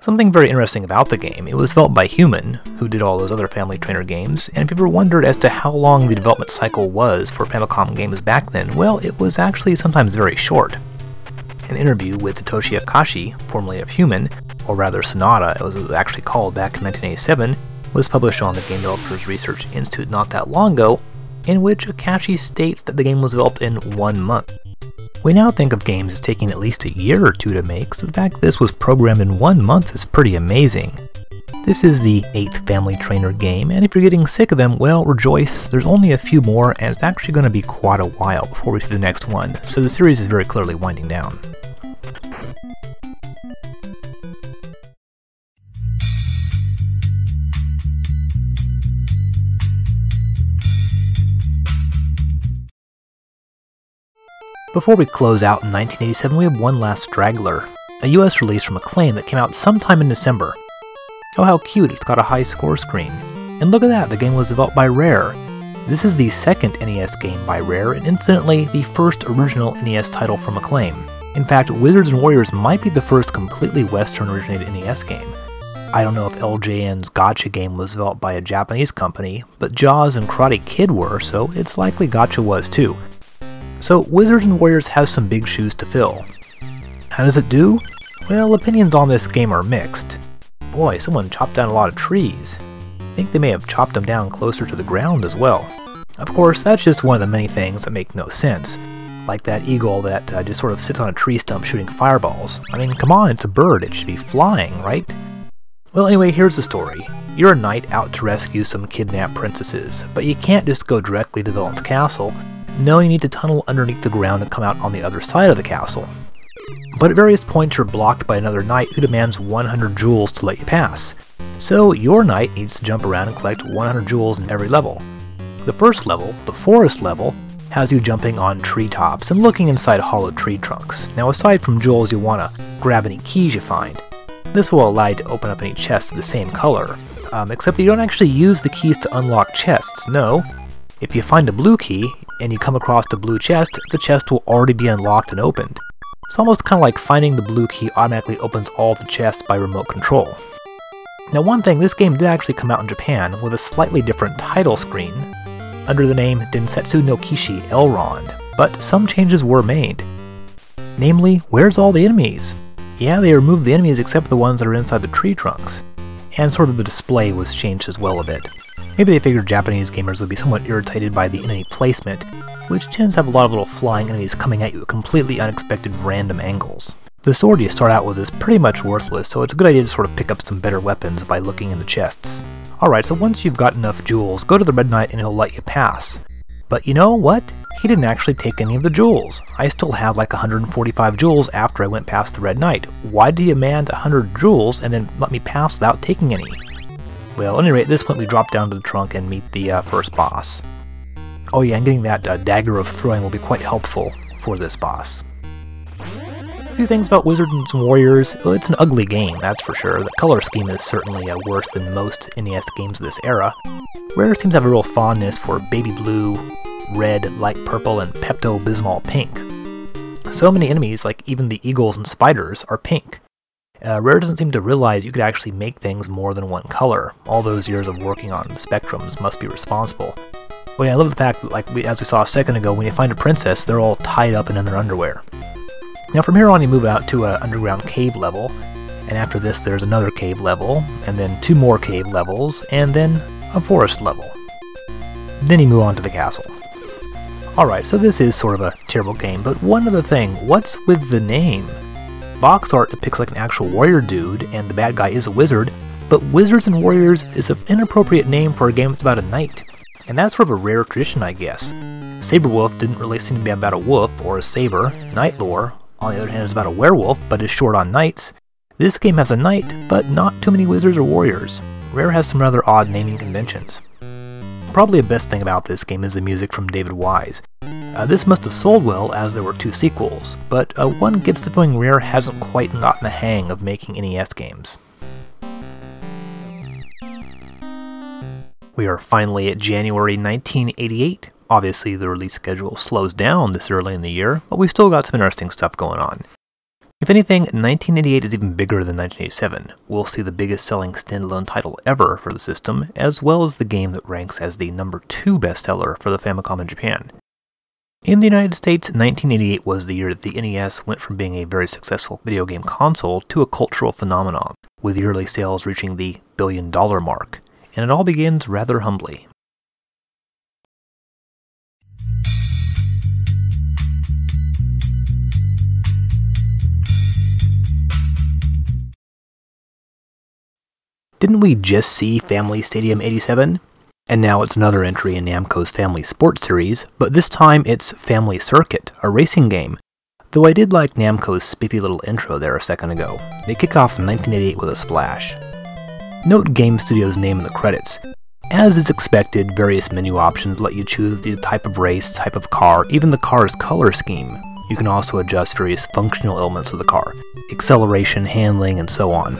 Something very interesting about the game, it was developed by Human, who did all those other Family Trainer games, and if you ever wondered as to how long the development cycle was for Famicom games back then, well, it was actually sometimes very short. An interview with Toshi Akashi, formerly of Human, or rather Sonata, as it was actually called back in nineteen eighty-seven, was published on the Game Developers Research Institute not that long ago, in which Akashi states that the game was developed in one month. We now think of games as taking at least a year or two to make, so the fact this was programmed in one month is pretty amazing. This is the eighth Family Trainer game, and if you're getting sick of them, well, rejoice, there's only a few more, and it's actually going to be quite a while before we see the next one, so the series is very clearly winding down. Before we close out in nineteen eighty-seven, we have one last straggler, a U S release from Acclaim that came out sometime in December. Oh, how cute, it's got a high score screen. And look at that, the game was developed by Rare. This is the second N E S game by Rare, and incidentally, the first original N E S title from Acclaim. In fact, Wizards and Warriors might be the first completely Western-originated N E S game. I don't know if L J N's Gotcha game was developed by a Japanese company, but Jaws and Karate Kid were, so it's likely Gotcha was too. So Wizards and Warriors has some big shoes to fill. How does it do? Well, opinions on this game are mixed. Boy, someone chopped down a lot of trees. I think they may have chopped them down closer to the ground as well. Of course, that's just one of the many things that make no sense. Like that eagle that uh, just sort of sits on a tree stump shooting fireballs. I mean, come on, it's a bird, it should be flying, right? Well, anyway, here's the story. You're a knight out to rescue some kidnapped princesses, but you can't just go directly to the villain's castle. No, you need to tunnel underneath the ground and come out on the other side of the castle. But at various points you're blocked by another knight who demands one hundred jewels to let you pass. So your knight needs to jump around and collect one hundred jewels in every level. The first level, the forest level, has you jumping on treetops and looking inside hollow tree trunks. Now aside from jewels, you want to grab any keys you find. This will allow you to open up any chests of the same color, um, except that you don't actually use the keys to unlock chests, no. If you find a blue key, and you come across the blue chest, the chest will already be unlocked and opened. It's almost kind of like finding the blue key automatically opens all the chests by remote control. Now one thing, this game did actually come out in Japan with a slightly different title screen, under the name Densetsu no Kishi Elrond, but some changes were made. Namely, where's all the enemies? Yeah, they removed the enemies except for the ones that are inside the tree trunks, and sort of the display was changed as well a bit. Maybe they figured Japanese gamers would be somewhat irritated by the enemy placement, which tends to have a lot of little flying enemies coming at you at completely unexpected random angles. The sword you start out with is pretty much worthless, so it's a good idea to sort of pick up some better weapons by looking in the chests. Alright, so once you've got enough jewels, go to the Red Knight and he'll let you pass. But you know what? He didn't actually take any of the jewels. I still have like one hundred forty-five jewels after I went past the Red Knight. Why did he demand one hundred jewels and then let me pass without taking any? Well, at any rate, at this point we drop down to the trunk and meet the uh, first boss. Oh yeah, and getting that uh, dagger of throwing will be quite helpful for this boss. A few things about Wizards and Warriors. Well, it's an ugly game, that's for sure. The color scheme is certainly uh, worse than most N E S games of this era. Rare seems to have a real fondness for baby blue, red, light purple, and Pepto-Bismol pink. So many enemies, like even the eagles and spiders, are pink. Uh, Rare doesn't seem to realize you could actually make things more than one color. All those years of working on spectrums must be responsible. Well, yeah, I love the fact that, like we, as we saw a second ago, when you find a princess, they're all tied up and in their underwear. Now from here on you move out to an underground cave level, and after this there's another cave level, and then two more cave levels, and then a forest level. Then you move on to the castle. Alright, so this is sort of a terrible game, but one other thing, what's with the name? Box art depicts like an actual warrior dude, and the bad guy is a wizard, but Wizards and Warriors is an inappropriate name for a game that's about a knight. And that's sort of a rare tradition, I guess. Saberwolf didn't really seem to be about a wolf or a saber. Knight Lore, on the other hand, is about a werewolf, but is short on knights. This game has a knight, but not too many wizards or warriors. Rare has some rather odd naming conventions. Probably the best thing about this game is the music from David Wise. Uh, this must have sold well, as there were two sequels, but uh, one gets the feeling Rare hasn't quite gotten the hang of making N E S games. We are finally at January nineteen eighty-eight. Obviously the release schedule slows down this early in the year, but we've still got some interesting stuff going on. If anything, nineteen eighty-eight is even bigger than nineteen eighty-seven. We'll see the biggest selling standalone title ever for the system, as well as the game that ranks as the number two bestseller for the Famicom in Japan. In the United States, nineteen eighty-eight was the year that the N E S went from being a very successful video game console to a cultural phenomenon, with yearly sales reaching the billion dollar mark, and it all begins rather humbly. Didn't we just see Family Stadium eighty-seven? And now it's another entry in Namco's Family Sports series, but this time it's Family Circuit, a racing game. Though I did like Namco's spiffy little intro there a second ago. They kick off in nineteen eighty-eight with a splash. Note Game Studio's name in the credits. As is expected, various menu options let you choose the type of race, type of car, even the car's color scheme. You can also adjust various functional elements of the car, acceleration, handling, and so on.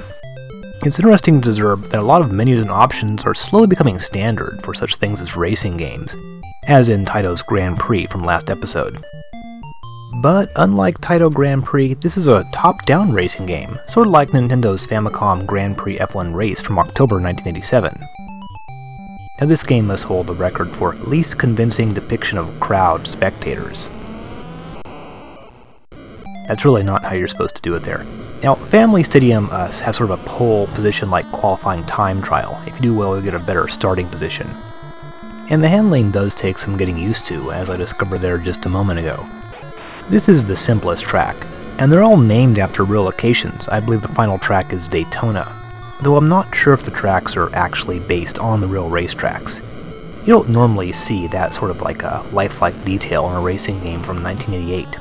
It's interesting to observe that a lot of menus and options are slowly becoming standard for such things as racing games, as in Taito's Grand Prix from last episode. But unlike Taito Grand Prix, this is a top-down racing game, sort of like Nintendo's Famicom Grand Prix F one Race from October nineteen eighty-seven. Now this game must hold the record for least convincing depiction of crowd spectators. That's really not how you're supposed to do it there. Now, Family Stadium uh, has sort of a pole position like qualifying time trial. If you do well, you get a better starting position. And the handling does take some getting used to, as I discovered there just a moment ago. This is the simplest track, and they're all named after real locations. I believe the final track is Daytona, though I'm not sure if the tracks are actually based on the real racetracks. You don't normally see that sort of like a lifelike detail in a racing game from nineteen eighty-eight.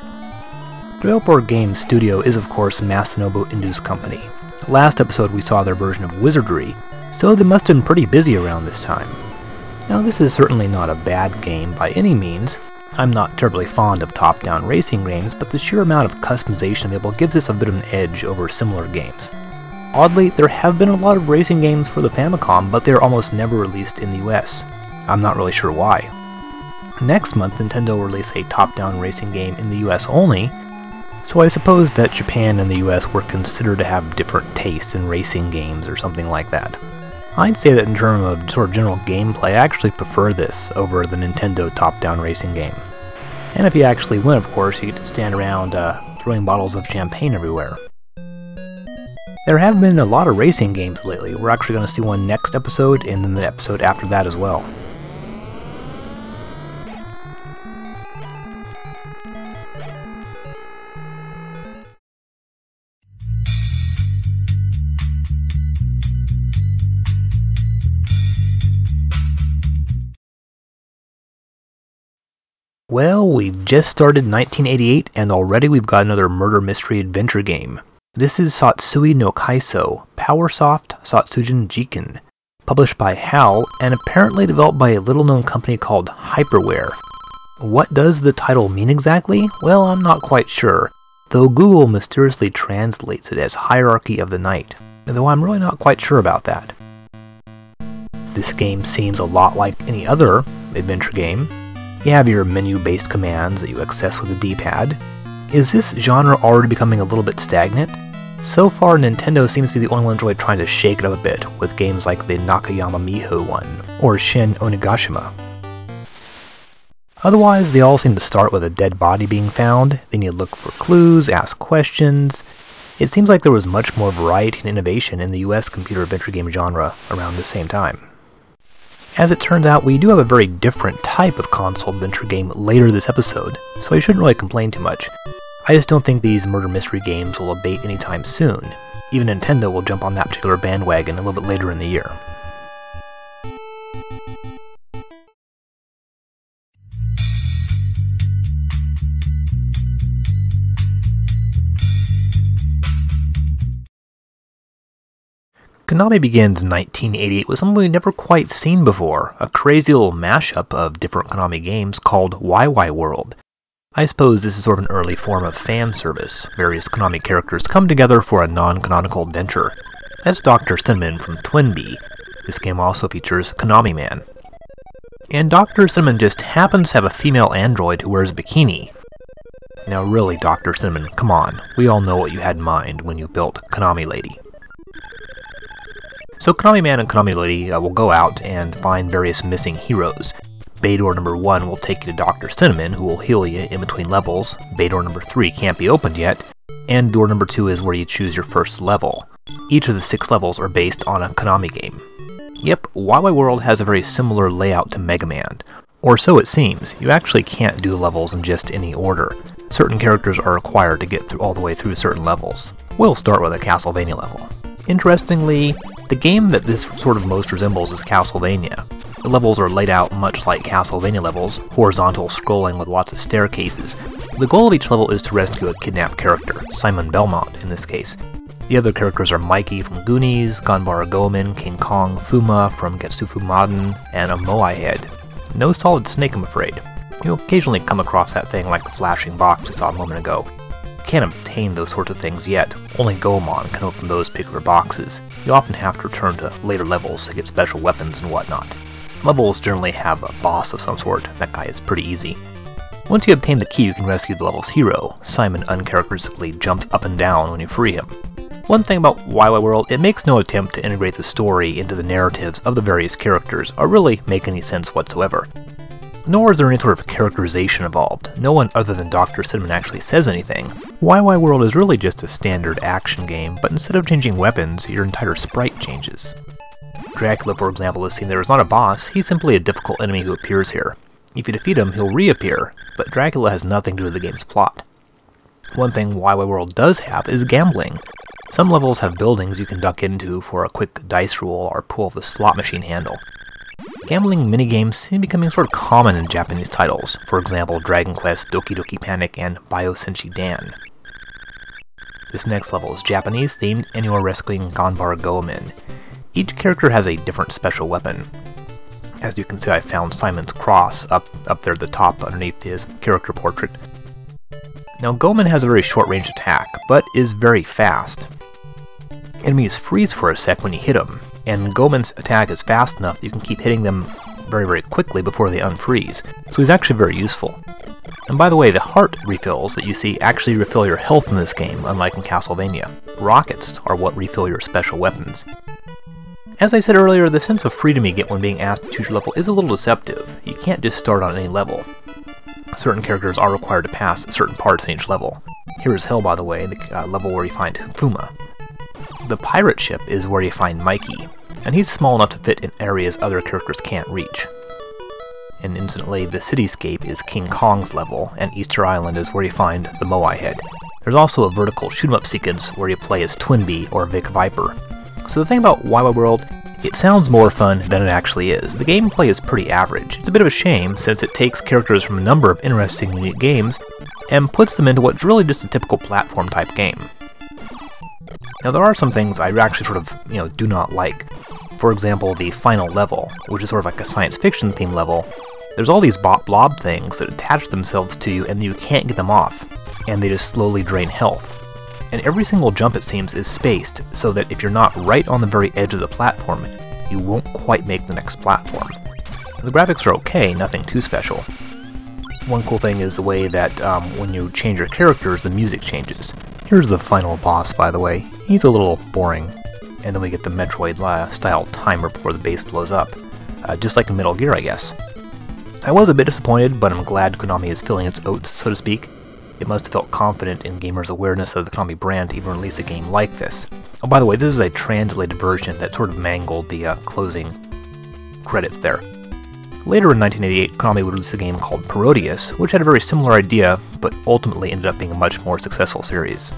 Developer Game Studio is of course Masanobu Indu's company. Last episode we saw their version of Wizardry, so they must have been pretty busy around this time. Now this is certainly not a bad game by any means. I'm not terribly fond of top-down racing games, but the sheer amount of customization available gives this a bit of an edge over similar games. Oddly, there have been a lot of racing games for the Famicom, but they are almost never released in the U S. I'm not really sure why. Next month Nintendo will release a top-down racing game in the U S only, so I suppose that Japan and the U S were considered to have different tastes in racing games or something like that. I'd say that in terms of sort of general gameplay, I actually prefer this over the Nintendo top-down racing game. And if you actually win, of course, you get to stand around uh, throwing bottles of champagne everywhere. There have been a lot of racing games lately. We're actually going to see one next episode and then the episode after that as well. Well, we've just started nineteen eighty-eight and already we've got another murder mystery adventure game. This is Satsui no Kaiso, Powersoft Satsujin Jiken, published by HAL and apparently developed by a little-known company called Hyperware. What does the title mean exactly? Well, I'm not quite sure, though Google mysteriously translates it as Hierarchy of the Night, though I'm really not quite sure about that. This game seems a lot like any other adventure game. You have your menu-based commands that you access with the D-pad. Is this genre already becoming a little bit stagnant? So far, Nintendo seems to be the only one really trying to shake it up a bit, with games like the Nakayama Miho one, or Shin Onigashima. Otherwise, they all seem to start with a dead body being found, then you look for clues, ask questions. It seems like there was much more variety and innovation in the U S computer adventure game genre around the same time. As it turns out, we do have a very different type of console adventure game later this episode, so I shouldn't really complain too much. I just don't think these murder mystery games will abate anytime soon. Even Nintendo will jump on that particular bandwagon a little bit later in the year. Konami begins nineteen eighty-eight with something we've never quite seen before, a crazy little mashup of different Konami games called Y Y World. I suppose this is sort of an early form of fan service. Various Konami characters come together for a non-canonical adventure. That's Doctor Cinnamon from Twin Bee. This game also features Konami Man. And Doctor Cinnamon just happens to have a female android who wears a bikini. Now really, Doctor Cinnamon, come on. We all know what you had in mind when you built Konami Lady. So Konami Man and Konami Lady uh, will go out and find various missing heroes. Bay door number one will take you to Doctor Cinnamon, who will heal you in between levels. Bay door number three can't be opened yet, and door number two is where you choose your first level. Each of the six levels are based on a Konami game. Yep, Y Y World has a very similar layout to Mega Man. Or so it seems. You actually can't do the levels in just any order. Certain characters are required to get through all the way through certain levels. We'll start with a Castlevania level. Interestingly, the game that this sort of most resembles is Castlevania. The levels are laid out much like Castlevania levels, horizontal scrolling with lots of staircases. The goal of each level is to rescue a kidnapped character, Simon Belmont in this case. The other characters are Mikey from Goonies, Ganbare Goemon, King Kong, Fuma from Getsufu Maden, and a Moai head. No solid snake, I'm afraid. You'll occasionally come across that thing like the flashing box we saw a moment ago. You can't obtain those sorts of things yet. Only Goemon can open those particular boxes. You often have to return to later levels to get special weapons and whatnot. Levels generally have a boss of some sort. That guy is pretty easy. Once you obtain the key, you can rescue the level's hero. Simon uncharacteristically jumps up and down when you free him. One thing about Y Y World, it makes no attempt to integrate the story into the narratives of the various characters, or really make any sense whatsoever. Nor is there any sort of characterization involved. No one other than Doctor Cinnamon actually says anything. Y Y World is really just a standard action game, but instead of changing weapons, your entire sprite changes. Dracula, for example, is seen there is not a boss, he's simply a difficult enemy who appears here. If you defeat him, he'll reappear, but Dracula has nothing to do with the game's plot. One thing Y Y World does have is gambling. Some levels have buildings you can duck into for a quick dice roll or pull the slot machine handle. Gambling minigames seem to be becoming sort of common in Japanese titles, for example Dragon Quest, Doki Doki Panic, and Biosenshi Dan. This next level is Japanese themed and you are rescuing Ganbare Goemon. Each character has a different special weapon. As you can see, I found Simon's cross up, up there at the top underneath his character portrait. Now Goemon has a very short range attack, but is very fast. Enemies freeze for a sec when you hit them, and Goemon's attack is fast enough that you can keep hitting them very very quickly before they unfreeze, so he's actually very useful. And by the way, the heart refills that you see actually refill your health in this game, unlike in Castlevania. Rockets are what refill your special weapons. As I said earlier, the sense of freedom you get when being asked to choose your level is a little deceptive. You can't just start on any level. Certain characters are required to pass certain parts in each level. Here is Hell, by the way, the uh, level where you find Fuma. The pirate ship is where you find Mikey, and he's small enough to fit in areas other characters can't reach. And incidentally, the cityscape is King Kong's level, and Easter Island is where you find the Moai head. There's also a vertical shoot-em-up sequence where you play as Twin Bee or Vic Viper. So the thing about Y Y World, it sounds more fun than it actually is. The gameplay is pretty average. It's a bit of a shame since it takes characters from a number of interesting unique games and puts them into what's really just a typical platform type game. Now there are some things I actually sort of, you know, do not like. For example, the final level, which is sort of like a science fiction theme level. There's all these blob things that attach themselves to you and you can't get them off, and they just slowly drain health. And every single jump, it seems, is spaced so that if you're not right on the very edge of the platform, you won't quite make the next platform. The graphics are okay, nothing too special. One cool thing is the way that um, when you change your characters, the music changes. Here's the final boss, by the way. He's a little boring. And then we get the Metroid-style timer before the base blows up. Uh, just like in Metal Gear, I guess. I was a bit disappointed, but I'm glad Konami is filling its oats, so to speak. It must have felt confident in gamers' awareness of the Konami brand to even release a game like this. Oh, by the way, this is a translated version that sort of mangled the uh, closing credits there. Later in nineteen eighty-eight, Konami would release a game called Parodius, which had a very similar idea, but ultimately ended up being a much more successful series.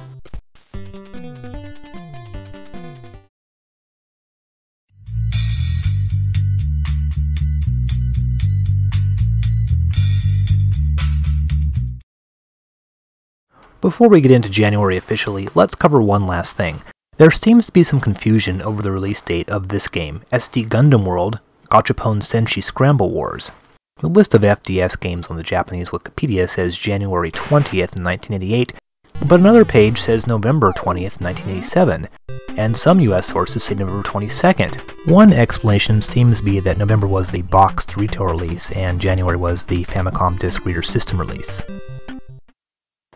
Before we get into January officially, let's cover one last thing. There seems to be some confusion over the release date of this game, S D Gundam World Gachapon Senshi Scramble Wars. The list of F D S games on the Japanese Wikipedia says January twentieth, nineteen eighty-eight, but another page says November twentieth, nineteen eighty-seven, and some U S sources say November twenty-second. One explanation seems to be that November was the boxed retail release and January was the Famicom Disk Reader System release.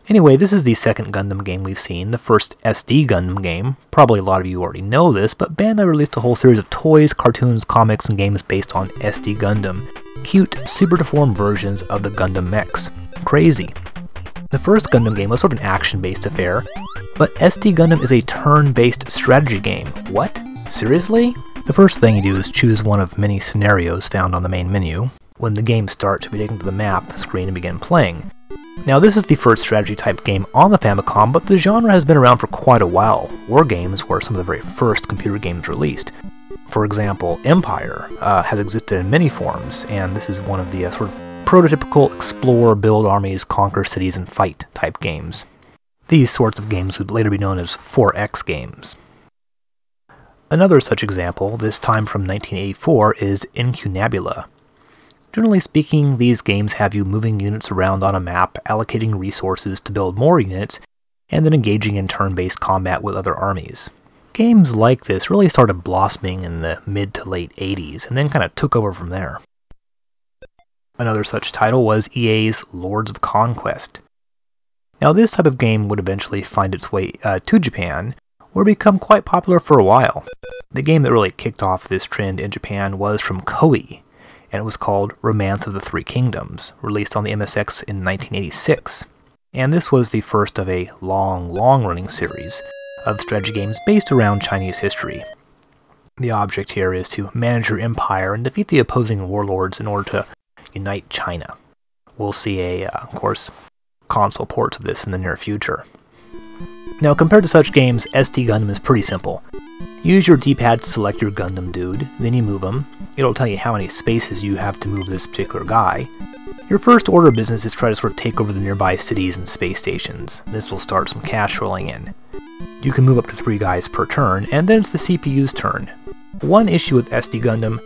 Anyway, this is the second Gundam game we've seen, the first S D Gundam game. Probably a lot of you already know this, but Bandai released a whole series of toys, cartoons, comics, and games based on S D Gundam. Cute, super deformed versions of the Gundam mechs. Crazy. The first Gundam game was sort of an action-based affair, but S D Gundam is a turn-based strategy game. What? Seriously? The first thing you do is choose one of many scenarios found on the main menu. When the game starts, you'll be taken to the map screen and begin playing. Now, this is the first strategy-type game on the Famicom, but the genre has been around for quite a while. War games were some of the very first computer games released. For example, Empire uh, has existed in many forms, and this is one of the uh, sort of prototypical explore, build armies, conquer cities, and fight type games. These sorts of games would later be known as four X games. Another such example, this time from nineteen eighty-four, is Incunabula. Generally speaking, these games have you moving units around on a map, allocating resources to build more units, and then engaging in turn-based combat with other armies. Games like this really started blossoming in the mid to late eighties, and then kind of took over from there. Another such title was E A's Lords of Conquest. Now, this type of game would eventually find its way uh, to Japan, or become quite popular for a while. The game that really kicked off this trend in Japan was from Koei, and it was called Romance of the Three Kingdoms, released on the M S X in nineteen eighty-six. And this was the first of a long, long-running series of strategy games based around Chinese history. The object here is to manage your empire and defeat the opposing warlords in order to unite China. We'll see a, uh, of course, console port of this in the near future. Now, compared to such games, S D Gundam is pretty simple. Use your D-pad to select your Gundam dude, then you move him. It'll tell you how many spaces you have to move this particular guy. Your first order of business is try to sort of take over the nearby cities and space stations. This will start some cash rolling in. You can move up to three guys per turn, and then it's the C P U's turn. One issue with S D Gundam,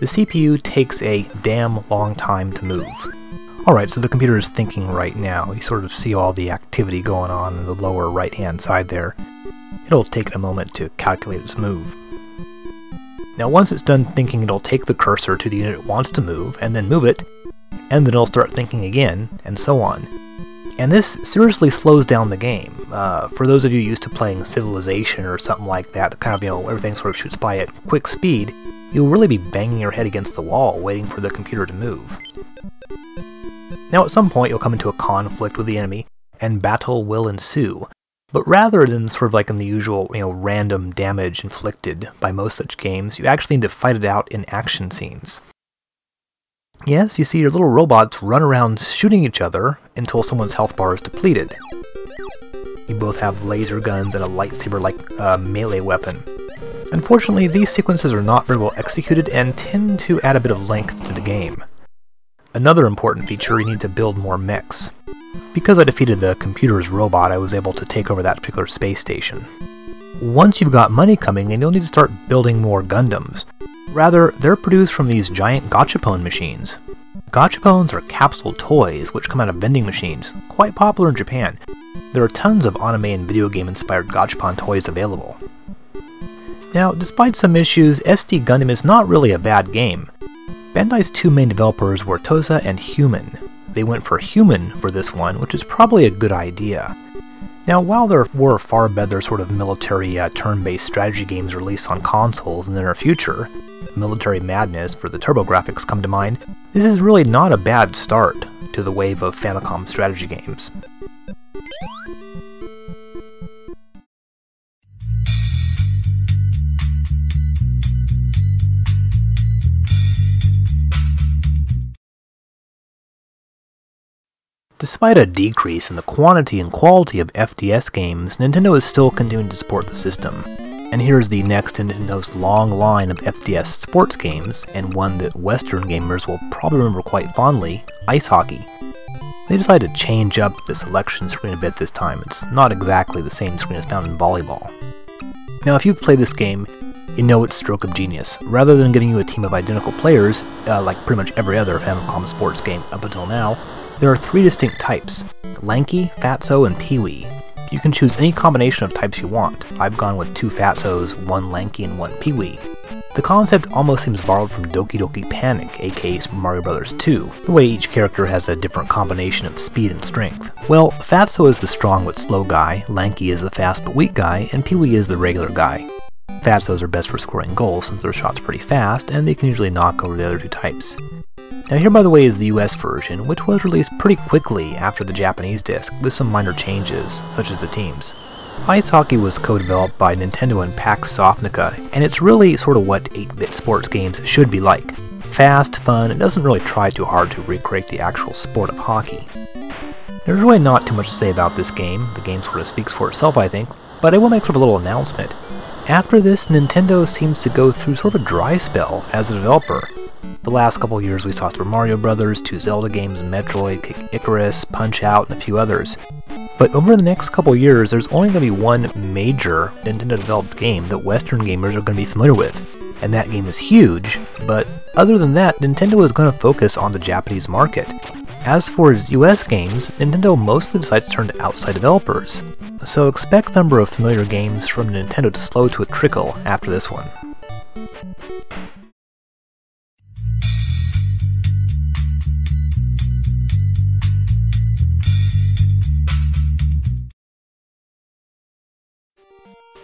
the C P U takes a damn long time to move. Alright, so the computer is thinking right now. You sort of see all the activity going on in the lower right-hand side there. It'll take it a moment to calculate its move. Now, once it's done thinking, it'll take the cursor to the unit it wants to move, and then move it, and then it'll start thinking again, and so on. And this seriously slows down the game. Uh, for those of you used to playing Civilization or something like that, kind of, you know, everything sort of shoots by at quick speed, you'll really be banging your head against the wall, waiting for the computer to move. Now, at some point, you'll come into a conflict with the enemy, and battle will ensue. But rather than sort of like in the usual, you know, random damage inflicted by most such games, you actually need to fight it out in action scenes. Yes, you see your little robots run around shooting each other until someone's health bar is depleted. You both have laser guns and a lightsaber-like uh, melee weapon. Unfortunately, these sequences are not very well executed and tend to add a bit of length to the game. Another important feature, you need to build more mechs. Because I defeated the computer's robot, I was able to take over that particular space station. Once you've got money coming in, you'll need to start building more Gundams. Rather, they're produced from these giant gachapon machines. Gachapones are capsule toys which come out of vending machines, quite popular in Japan. There are tons of anime and video game inspired gachapon toys available. Now, despite some issues, S D Gundam is not really a bad game. Bandai's two main developers were Tosa and Human. They went for Human for this one, which is probably a good idea. Now, while there were far better sort of military uh, turn-based strategy games released on consoles in the near future, Military Madness for the TurboGrafx come to mind, this is really not a bad start to the wave of Famicom strategy games. Despite a decrease in the quantity and quality of F D S games, Nintendo is still continuing to support the system. And here's the next in Nintendo's long line of F D S sports games, and one that Western gamers will probably remember quite fondly, ice hockey. They decided to change up the selection screen a bit this time. It's not exactly the same screen as found in volleyball. Now, if you've played this game, Inoue stroke of genius. Rather than giving you a team of identical players, uh, like pretty much every other Famicom sports game up until now, there are three distinct types: Lanky, Fatso, and Peewee. You can choose any combination of types you want. I've gone with two Fatsos, one Lanky, and one Peewee. The concept almost seems borrowed from Doki Doki Panic, aka Super Mario Bros. two, the way each character has a different combination of speed and strength. Well, Fatso is the strong but slow guy, Lanky is the fast but weak guy, and Peewee is the regular guy. Fatsos are best for scoring goals since their shots pretty fast, and they can usually knock over the other two types. Now here, by the way, is the U S version, which was released pretty quickly after the Japanese disc, with some minor changes, such as the teams. Ice hockey was co-developed by Nintendo and Pax Softnica, and it's really sort of what eight-bit sports games should be like. Fast, fun, and doesn't really try too hard to recreate the actual sport of hockey. There's really not too much to say about this game, the game sort of speaks for itself I think, but I will make sort of a little announcement. After this, Nintendo seems to go through sort of a dry spell as a developer. The last couple years we saw Super Mario Bros., two Zelda games, Metroid, Kick Icarus, Punch-Out, and a few others. But over the next couple years, there's only going to be one major Nintendo-developed game that Western gamers are going to be familiar with, and that game is huge, but other than that, Nintendo is going to focus on the Japanese market. As for its U S games, Nintendo mostly decides to turn to outside developers, so expect the number of familiar games from Nintendo to slow to a trickle after this one.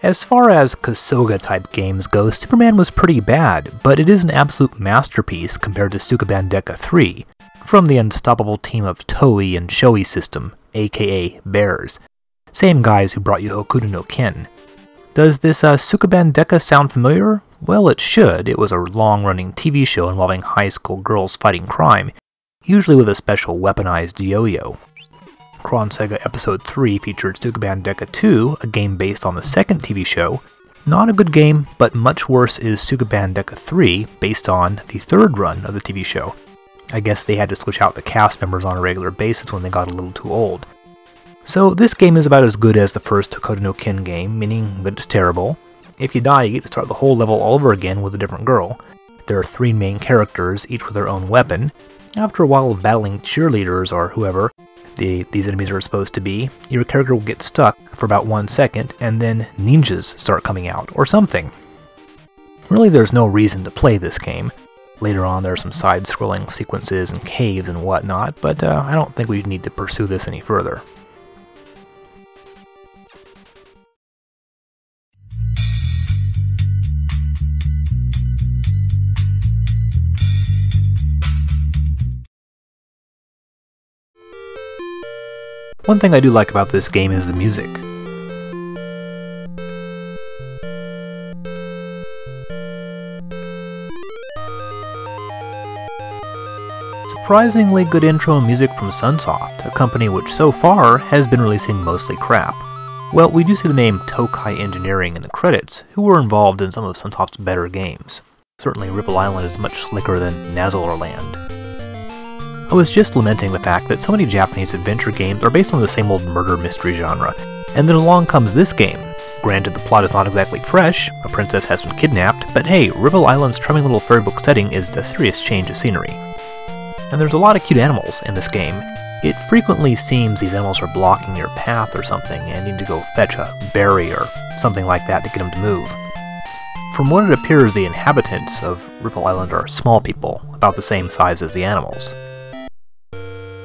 As far as Kosoga-type games go, Superman was pretty bad, but it is an absolute masterpiece compared to Sukoban Deka three, from the unstoppable team of Toei and Shoei System, aka Bears, same guys who brought you Hokuto no Ken. Does this uh, Sukoban Deka sound familiar? Well, it should. It was a long-running T V show involving high school girls fighting crime, usually with a special weaponized yo-yo. Chrontendo Episode three featured Sukoban Deka two, a game based on the second T V show. Not a good game, but much worse is Sukoban Deka three, based on the third run of the T V show. I guess they had to switch out the cast members on a regular basis when they got a little too old. So this game is about as good as the first Hokuto no Ken game, meaning that it's terrible. If you die, you get to start the whole level all over again with a different girl. There are three main characters, each with their own weapon. After a while of battling cheerleaders or whoever The, these enemies are supposed to be, your character will get stuck for about one second, and then ninjas start coming out, or something. Really, there's no reason to play this game. Later on, there are some side-scrolling sequences and caves and whatnot, but uh, I don't think we need to pursue this any further. One thing I do like about this game is the music. Surprisingly good intro music from Sunsoft, a company which so far has been releasing mostly crap. Well, we do see the name Tokai Engineering in the credits, who were involved in some of Sunsoft's better games. Certainly Ripple Island is much slicker than Nazolorland. I was just lamenting the fact that so many Japanese adventure games are based on the same old murder mystery genre, and then along comes this game. Granted, the plot is not exactly fresh, a princess has been kidnapped, but hey, Ripple Island's charming little fairy book setting is a serious change of scenery. And there's a lot of cute animals in this game. It frequently seems these animals are blocking your path or something, and you need to go fetch a berry or something like that to get them to move. From what it appears, the inhabitants of Ripple Island are small people, about the same size as the animals.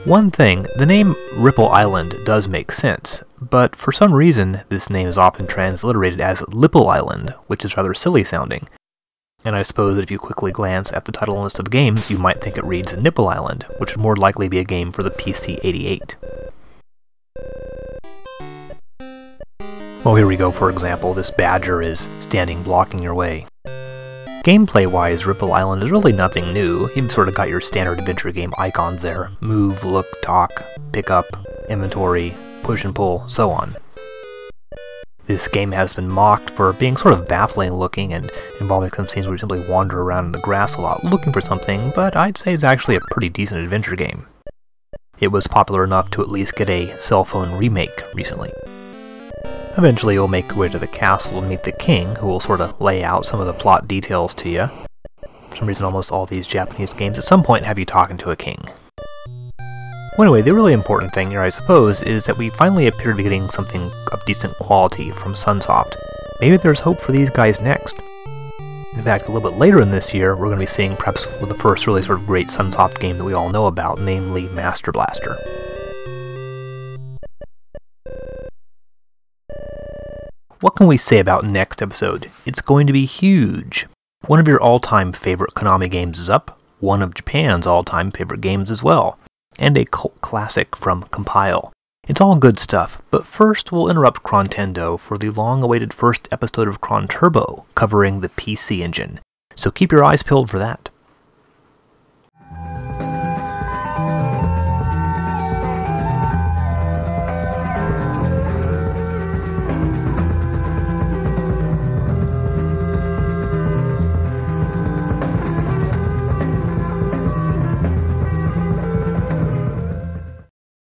One thing, the name Ripple Island does make sense, but for some reason this name is often transliterated as Lipple Island, which is rather silly sounding. And I suppose that if you quickly glance at the title list of games, you might think it reads Nipple Island, which would more likely be a game for the P C eighty-eight. Well, here we go, for example, this badger is standing blocking your way. Gameplay-wise, Ripple Island is really nothing new. You've sort of got your standard adventure game icons there. Move, look, talk, pick up, inventory, push and pull, so on. This game has been mocked for being sort of baffling looking and involving some scenes where you simply wander around in the grass a lot looking for something, but I'd say it's actually a pretty decent adventure game. It was popular enough to at least get a cell phone remake recently. Eventually you'll make your way to the castle and meet the king, who will sort of lay out some of the plot details to you. For some reason, almost all these Japanese games at some point have you talking to a king. Well, anyway, the really important thing here, I suppose, is that we finally appear to be getting something of decent quality from Sunsoft. Maybe there's hope for these guys next. In fact, a little bit later in this year, we're going to be seeing perhaps the first really sort of great Sunsoft game that we all know about, namely Master Blaster. What can we say about next episode? It's going to be huge! One of your all-time favorite Konami games is up, one of Japan's all-time favorite games as well, and a cult classic from Compile. It's all good stuff, but first we'll interrupt Chrontendo for the long-awaited first episode of Chronturbo, covering the P C Engine, so keep your eyes peeled for that.